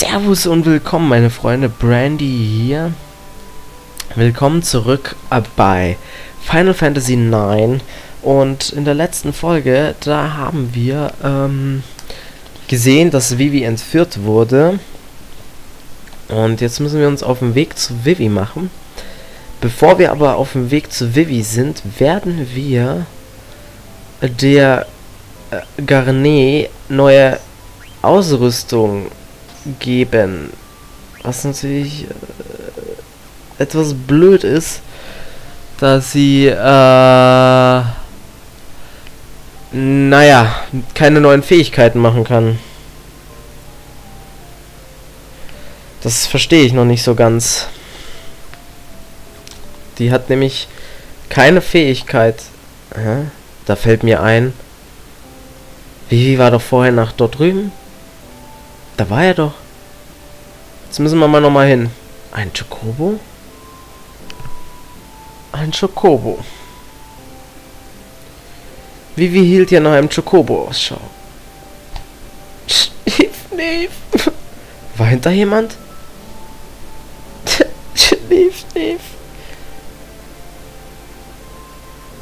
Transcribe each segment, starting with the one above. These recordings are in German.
Servus und willkommen, meine Freunde. Brandy hier. Willkommen zurück bei Final Fantasy IX. Und in der letzten Folge, da haben wir gesehen, dass Vivi entführt wurde. Und jetzt müssen wir uns auf den Weg zu Vivi machen. Bevor wir aber auf dem Weg zu Vivi sind, werden wir der Garnet neue Ausrüstung geben. Was natürlich etwas blöd ist, dass sie naja, keine neuen Fähigkeiten machen kann. Das verstehe ich noch nicht so ganz. Die hat nämlich keine Fähigkeit. Aha, da fällt mir ein, Vivi war doch vorher nach dort drüben. Da war er doch. Jetzt müssen wir mal nochmal hin. Ein Chocobo? Ein Chocobo. Vivi hielt ja nach einem Chocobo Ausschau. War hinter jemand?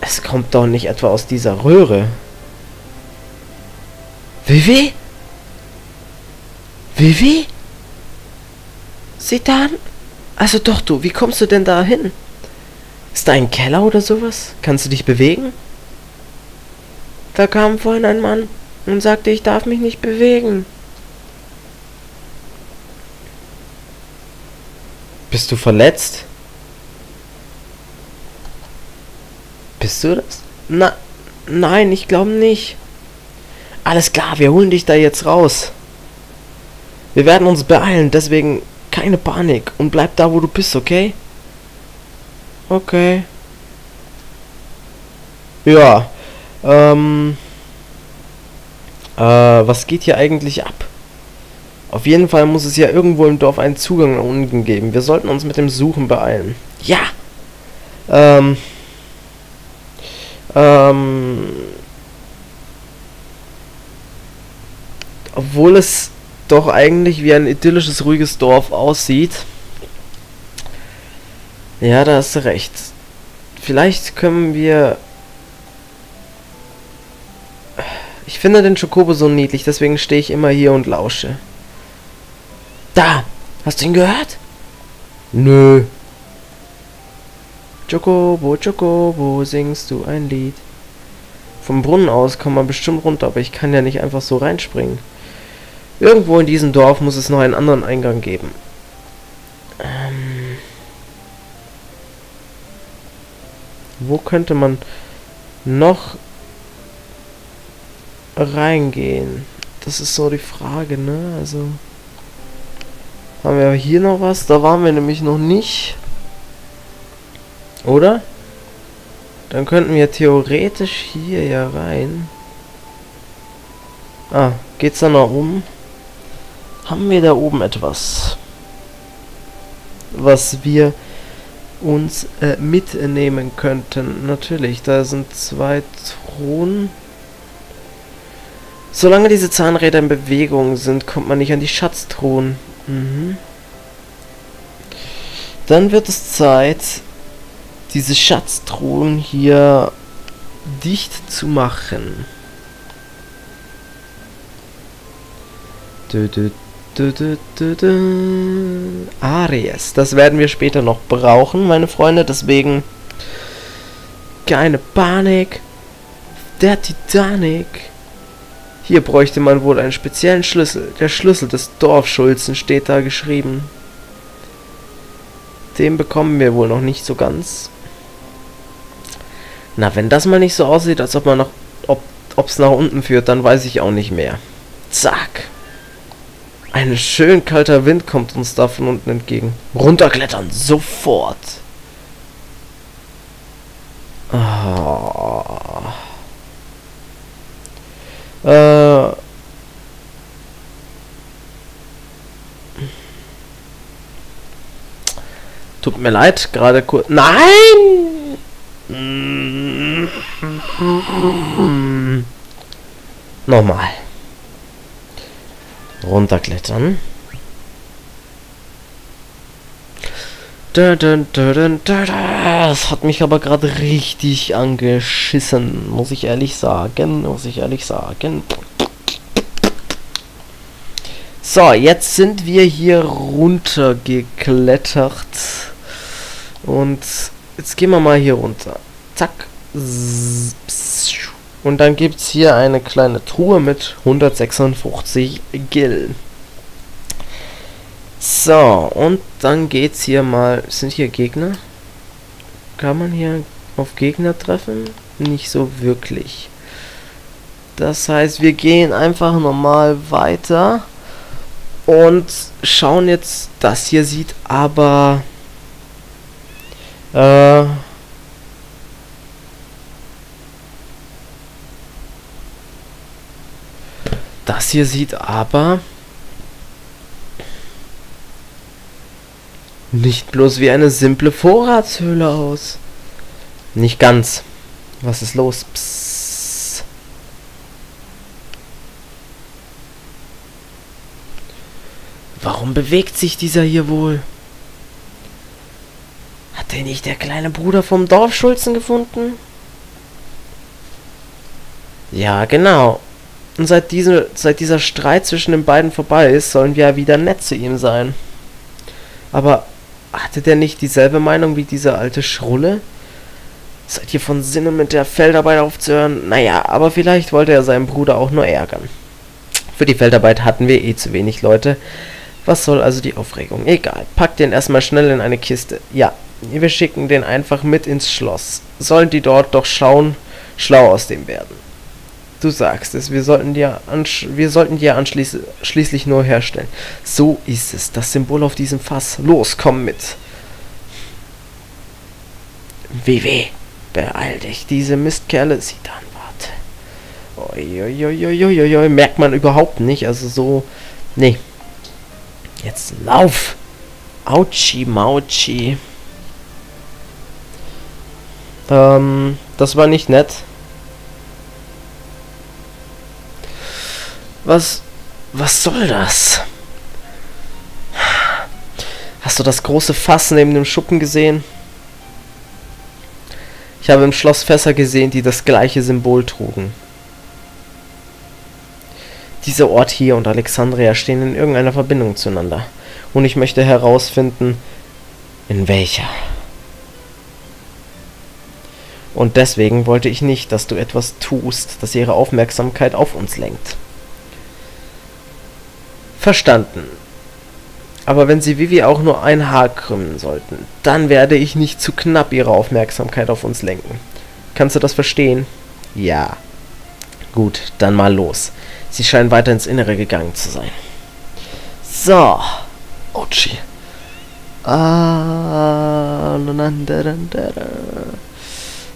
Es kommt doch nicht etwa aus dieser Röhre. Vivi? Vivi? Sieh da an? Also doch du, wie kommst du denn da hin? Ist da ein Keller oder sowas? Kannst du dich bewegen? Da kam vorhin ein Mann und sagte, ich darf mich nicht bewegen. Bist du verletzt? Bist du das? Nein, ich glaube nicht. Alles klar, wir holen dich da jetzt raus. Wir werden uns beeilen, deswegen keine Panik und bleib da, wo du bist, okay? Okay. Ja. Was geht hier eigentlich ab? Auf jeden Fall muss es ja irgendwo im Dorf einen Zugang nach unten geben. Wir sollten uns mit dem Suchen beeilen. Ja. Obwohl es doch eigentlich wie ein idyllisches, ruhiges Dorf aussieht. Ja, da hast du recht. Vielleicht können wir... Ich finde den Chocobo so niedlich, deswegen stehe ich immer hier und lausche. Da! Hast du ihn gehört? Nö. Chocobo, Chocobo, singst du ein Lied? Vom Brunnen aus kommt man bestimmt runter, aber ich kann ja nicht einfach so reinspringen. Irgendwo in diesem Dorf muss es noch einen anderen Eingang geben. Wo könnte man noch reingehen? Das ist so die Frage, ne? Also haben wir hier noch was? Da waren wir nämlich noch nicht. Oder? Dann könnten wir theoretisch hier ja rein. Ah, geht's da nach oben? Haben wir da oben etwas, was wir uns mitnehmen könnten? Natürlich, da sind zwei Thronen. Solange diese Zahnräder in Bewegung sind, kommt man nicht an die Schatzthronen. Mhm. Dann wird es Zeit, diese Schatzthronen hier dicht zu machen. Aries, das werden wir später noch brauchen, meine Freunde, deswegen keine Panik. Der Titanic. Hier bräuchte man wohl einen speziellen Schlüssel. Der Schlüssel des Dorfschulzen steht da geschrieben. Den bekommen wir wohl noch nicht so ganz. Na, wenn das mal nicht so aussieht, als ob man noch, ob's nach unten führt, dann weiß ich auch nicht mehr. Zack. Ein schön kalter Wind kommt uns da von unten entgegen. Runterklettern, sofort. Oh. Tut mir leid, gerade kurz... Nein! Nochmal. Runterklettern. Das hat mich aber gerade richtig angeschissen, muss ich ehrlich sagen, So, jetzt sind wir hier runtergeklettert und jetzt gehen wir mal hier runter. Zack. Und dann gibt es hier eine kleine Truhe mit 156 Gil. So, und dann geht's hier mal. Sind hier Gegner? Kann man hier auf Gegner treffen? Nicht so wirklich. Das heißt, wir gehen einfach normal weiter und schauen jetzt, das hier sieht aber das hier sieht aber nicht bloß wie eine simple Vorratshöhle aus. Nicht ganz. Was ist los? Psst. Warum bewegt sich dieser hier wohl? Hat den nicht der kleine Bruder vom Dorfschulzen gefunden? Ja, genau. Und seit dieser Streit zwischen den beiden vorbei ist, sollen wir ja wieder nett zu ihm sein. Aber hatte der nicht dieselbe Meinung wie dieser alte Schrulle? Seid ihr von Sinne, mit der Feldarbeit aufzuhören? Naja, aber vielleicht wollte er seinen Bruder auch nur ärgern. Für die Feldarbeit hatten wir eh zu wenig Leute. Was soll also die Aufregung? Egal, packt den erstmal schnell in eine Kiste. Ja, wir schicken den einfach mit ins Schloss. Sollen die dort doch schauen, schlau aus dem werden. Du sagst es, wir sollten die ja schließlich nur herstellen. So ist es, das Symbol auf diesem Fass. Los, komm mit. Vivi, beeil dich, diese Mistkerle, sie dann warte. Uiuiuiuiui, merkt man überhaupt nicht, also so, nee. Jetzt lauf. Autschi, Mautschi. Das war nicht nett. Was soll das? Hast du das große Fass neben dem Schuppen gesehen? Ich habe im Schloss Fässer gesehen, die das gleiche Symbol trugen. Dieser Ort hier und Alexandria stehen in irgendeiner Verbindung zueinander. Und ich möchte herausfinden, in welcher. Und deswegen wollte ich nicht, dass du etwas tust, das ihre Aufmerksamkeit auf uns lenkt. Verstanden. Aber wenn sie Vivi auch nur ein Haar krümmen sollten, dann werde ich nicht zu knapp ihre Aufmerksamkeit auf uns lenken. Kannst du das verstehen? Ja. Gut, dann mal los. Sie scheinen weiter ins Innere gegangen zu sein. So. Otschi.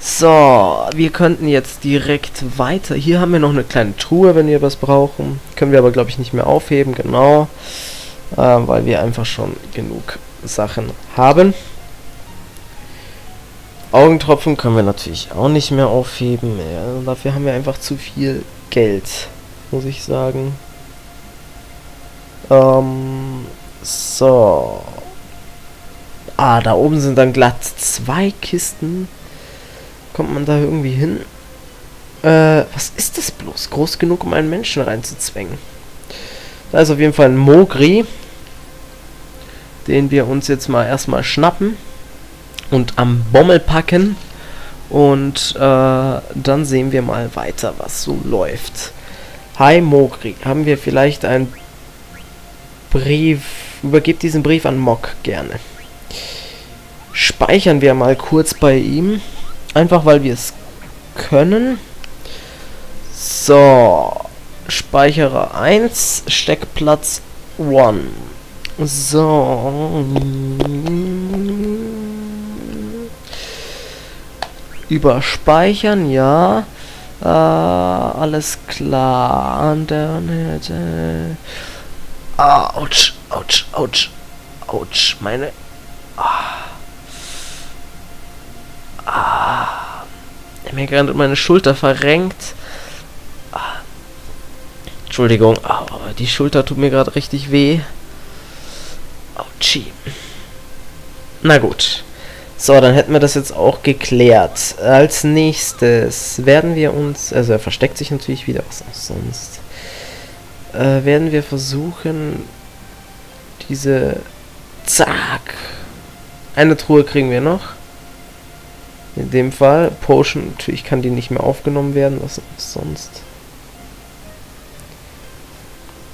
So, wir könnten jetzt direkt weiter. Hier haben wir noch eine kleine Truhe, wenn wir was brauchen. Können wir aber, glaube ich, nicht mehr aufheben, genau. Weil wir einfach schon genug Sachen haben. Augentropfen können wir natürlich auch nicht mehr aufheben. Ja, dafür haben wir einfach zu viel Geld, muss ich sagen. So. Ah, da oben sind dann glatt 2 Kisten. Kommt man da irgendwie hin? Was ist das bloß? Groß genug, um einen Menschen reinzuzwängen. Da ist auf jeden Fall ein Mogri, den wir uns jetzt mal erstmal schnappen und am Bommel packen. Und dann sehen wir mal weiter, was so läuft. Hi Mogri, haben wir vielleicht einen Brief? Übergebt diesen Brief an Mog gerne. Speichern wir mal kurz bei ihm. Einfach, weil wir es können. So. Speicherer 1. Steckplatz 1. So. Überspeichern, ja. Alles klar. Autsch, autsch, autsch. Autsch, meine... Mir gerade meine Schulter verrenkt. Entschuldigung, aber die Schulter tut mir gerade richtig weh. Autschi. Na gut. So, dann hätten wir das jetzt auch geklärt. Als nächstes werden wir uns... Also er versteckt sich natürlich wieder, was auch sonst. Werden wir versuchen, diese... Zack! Eine Truhe kriegen wir noch. In dem Fall. Potion, natürlich kann die nicht mehr aufgenommen werden, was auch sonst.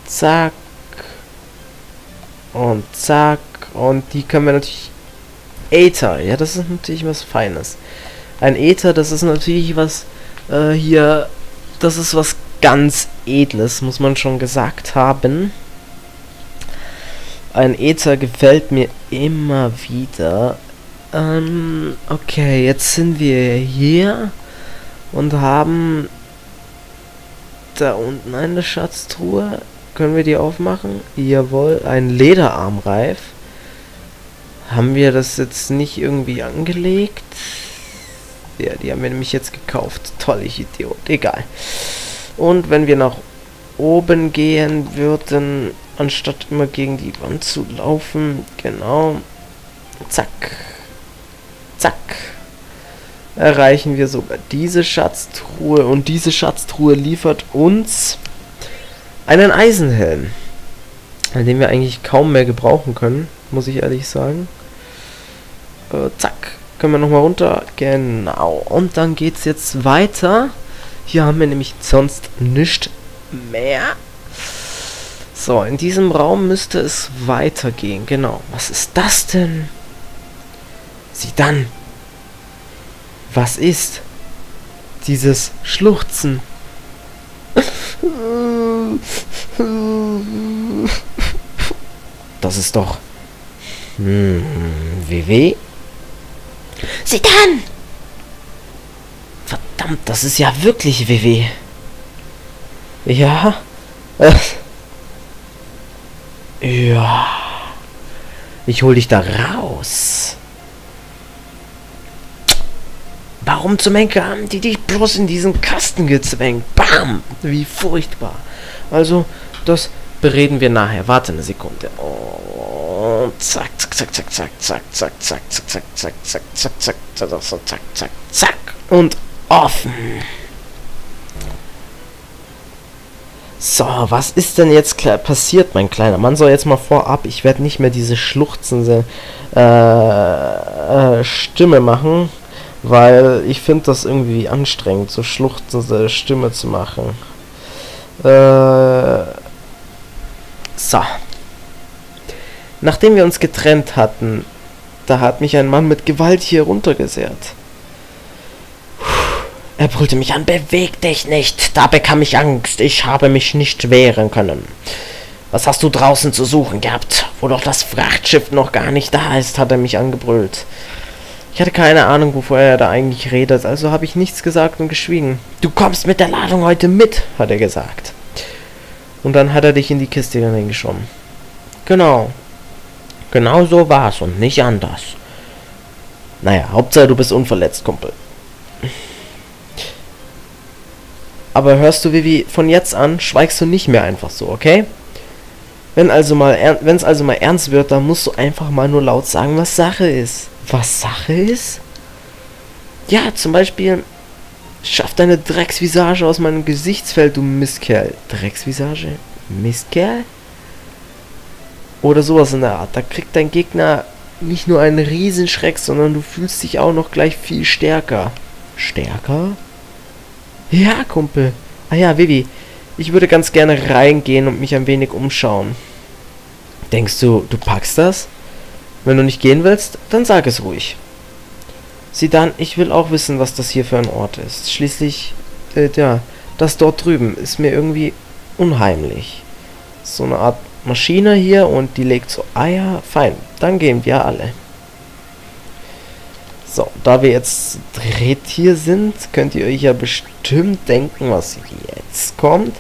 Zack. Und zack. Und die können wir natürlich... Äther, ja, das ist natürlich was Feines. Ein Äther, das ist natürlich was, hier, das ist was ganz Edles, muss man schon gesagt haben. Ein Äther gefällt mir immer wieder. Okay, jetzt sind wir hier und haben da unten eine Schatztruhe. Können wir die aufmachen? Jawohl, ein Lederarmreif. Haben wir das jetzt nicht irgendwie angelegt? Ja, die haben wir nämlich jetzt gekauft. Toll, ich Idiot. Egal. Und wenn wir nach oben gehen würden, anstatt immer gegen die Wand zu laufen, genau, zack, zack, erreichen wir sogar diese Schatztruhe. Und diese Schatztruhe liefert uns einen Eisenhelm, den wir eigentlich kaum mehr gebrauchen können, muss ich ehrlich sagen. Zack, können wir nochmal runter, genau, und dann geht's jetzt weiter. Hier haben wir nämlich sonst nichts mehr. So, in diesem Raum müsste es weitergehen, genau. Was ist das denn? Sieh dann! Was ist dieses Schluchzen? Das ist doch... Vivi? Sieh dann! Verdammt, das ist ja wirklich Vivi. Ja? Ja. Ich hol dich da raus. Warum zum Henker haben die dich bloß in diesen Kasten gezwängt? Bam! Wie furchtbar. Also, das bereden wir nachher. Warte eine Sekunde. Oh, zack, zack, zack, zack, zack, zack, zack, zack, zack, zack, zack, zack, zack, zack, zack, zack, zack, zack. Und offen. So, was ist denn jetzt passiert, mein kleiner Mann? So, jetzt mal vorab, ich werde nicht mehr diese schluchzende Stimme machen, weil ich finde das irgendwie anstrengend, so schluchzende Stimme zu machen. So. Nachdem wir uns getrennt hatten, da hat mich ein Mann mit Gewalt hier runtergezerrt. Er brüllte mich an, beweg dich nicht. Da bekam ich Angst. Ich habe mich nicht wehren können. Was hast du draußen zu suchen gehabt? Wo doch das Frachtschiff noch gar nicht da ist, hat er mich angebrüllt. Ich hatte keine Ahnung, wovor er da eigentlich redet, also habe ich nichts gesagt und geschwiegen. Du kommst mit der Ladung heute mit, hat er gesagt. Und dann hat er dich in die Kiste hineingeschoben. Genau. Genau so war's und nicht anders. Naja, Hauptsache du bist unverletzt, Kumpel. Aber hörst du, Vivi, von jetzt an schweigst du nicht mehr einfach so, okay? Wenn es also mal ernst wird, dann musst du einfach mal nur laut sagen, was Sache ist. Was Sache ist? Ja, zum Beispiel, schaff deine Drecksvisage aus meinem Gesichtsfeld, du Mistkerl. Drecksvisage? Mistkerl? Oder sowas in der Art. Da kriegt dein Gegner nicht nur einen Riesenschreck, sondern du fühlst dich auch noch gleich viel stärker. Stärker? Ja, Kumpel. Ah ja, Vivi, ich würde ganz gerne reingehen und mich ein wenig umschauen. Denkst du, du packst das? Wenn du nicht gehen willst, dann sag es ruhig. Sieh dann, ich will auch wissen, was das hier für ein Ort ist. Schließlich, ja, das dort drüben ist mir irgendwie unheimlich. So eine Art Maschine hier und die legt so Eier. Fein, dann gehen wir alle. So, da wir jetzt dreht hier sind, könnt ihr euch ja bestimmt denken, was jetzt kommt.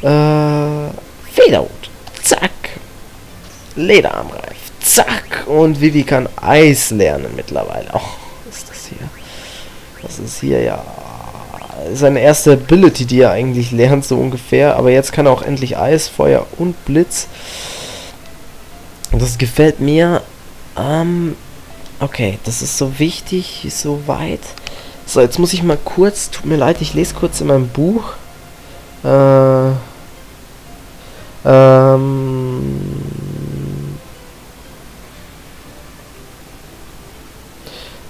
Federhut. Zack. Lederarmreif. Zack. Und Vivi kann Eis lernen mittlerweile. Oh, was ist das hier? Das ist hier ja seine erste Ability, die er eigentlich lernt, so ungefähr. Aber jetzt kann er auch endlich Eis, Feuer und Blitz. Das gefällt mir. Okay, das ist so wichtig, so weit. So, jetzt muss ich mal kurz, tut mir leid, ich lese kurz in meinem Buch.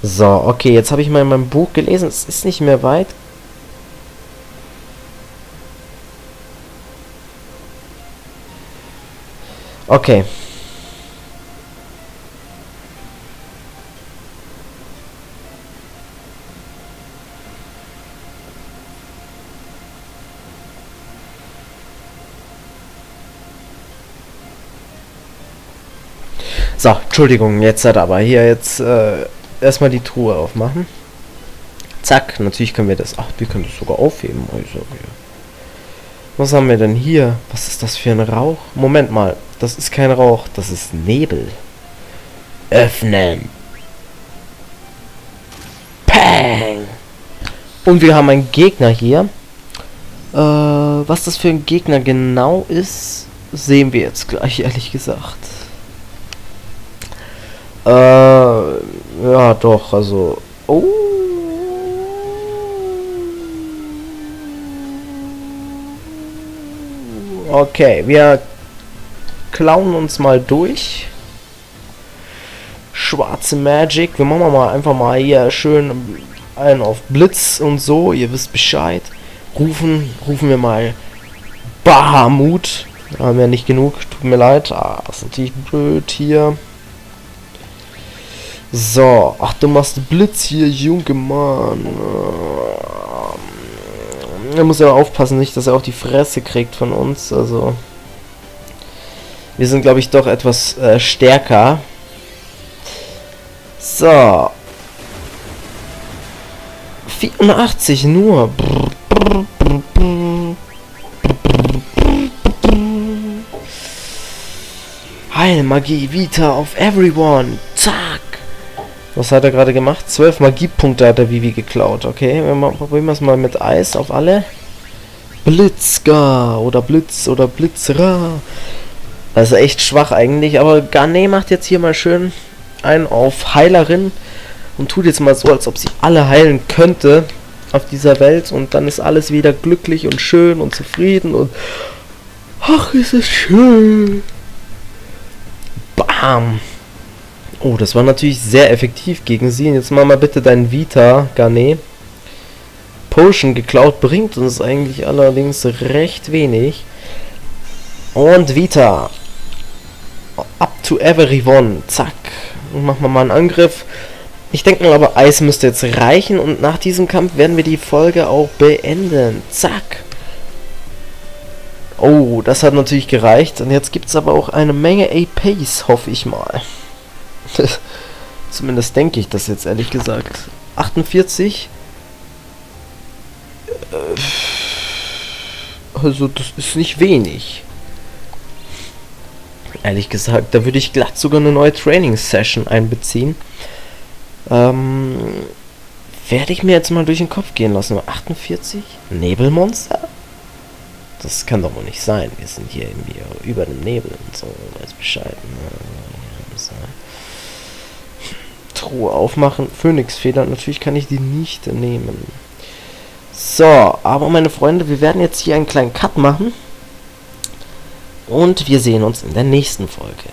So, okay, jetzt habe ich mal in meinem Buch gelesen, es ist nicht mehr weit. Okay. So, Entschuldigung, jetzt hat aber hier jetzt erstmal die Truhe aufmachen. Zack, natürlich können wir das. Ach, wir können das sogar aufheben. Also, ja. Was haben wir denn hier? Was ist das für ein Rauch? Moment mal, das ist kein Rauch, das ist Nebel. Öffnen. Pang! Und wir haben einen Gegner hier. Was das für ein Gegner genau ist, sehen wir jetzt gleich, ehrlich gesagt. Ja doch, also... Oh. Okay, wir klauen uns mal durch. Schwarze Magic. Wir machen mal einfach mal hier schön einen auf Blitz und so. Ihr wisst Bescheid. Rufen wir mal Bahamut. Haben wir nicht genug. Tut mir leid. Ah, das ist natürlich blöd hier. So, ach du machst Blitz hier, Junge Mann. Er muss ja aufpassen, nicht, dass er auch die Fresse kriegt von uns, also... Wir sind, glaube ich, doch etwas stärker. So. 84 nur. Heilmagie, Vita auf everyone. Zack. Was hat er gerade gemacht? 12 Magiepunkte hat der Vivi geklaut. Okay, wir probieren es mal mit Eis auf alle. Blitzgar oder Blitz oder Blitzra. Das ist echt schwach eigentlich, aber Garnet macht jetzt hier mal schön einen auf Heilerin und tut jetzt mal so, als ob sie alle heilen könnte auf dieser Welt und dann ist alles wieder glücklich und schön und zufrieden und... Ach, ist es schön. Bam. Oh, das war natürlich sehr effektiv gegen sie. Jetzt mach mal bitte deinen Vita, Garnet. Potion geklaut bringt uns eigentlich allerdings recht wenig. Und Vita. Up to everyone. Zack. Und machen wir mal einen Angriff. Ich denke mal, aber Eis müsste jetzt reichen. Und nach diesem Kampf werden wir die Folge auch beenden. Zack. Oh, das hat natürlich gereicht. Und jetzt gibt es aber auch eine Menge APs, hoffe ich mal. Zumindest denke ich das jetzt, ehrlich gesagt. 48. Also das ist nicht wenig. Ehrlich gesagt, da würde ich glatt sogar eine neue Training-Session einbeziehen. Werde ich mir jetzt mal durch den Kopf gehen lassen. 48? Nebelmonster? Das kann doch wohl nicht sein. Wir sind hier irgendwie über dem Nebel und so. Weiß Bescheid. Truhe aufmachen. Phönixfedern. Natürlich kann ich die nicht nehmen. So, aber meine Freunde, wir werden jetzt hier einen kleinen Cut machen. Und wir sehen uns in der nächsten Folge.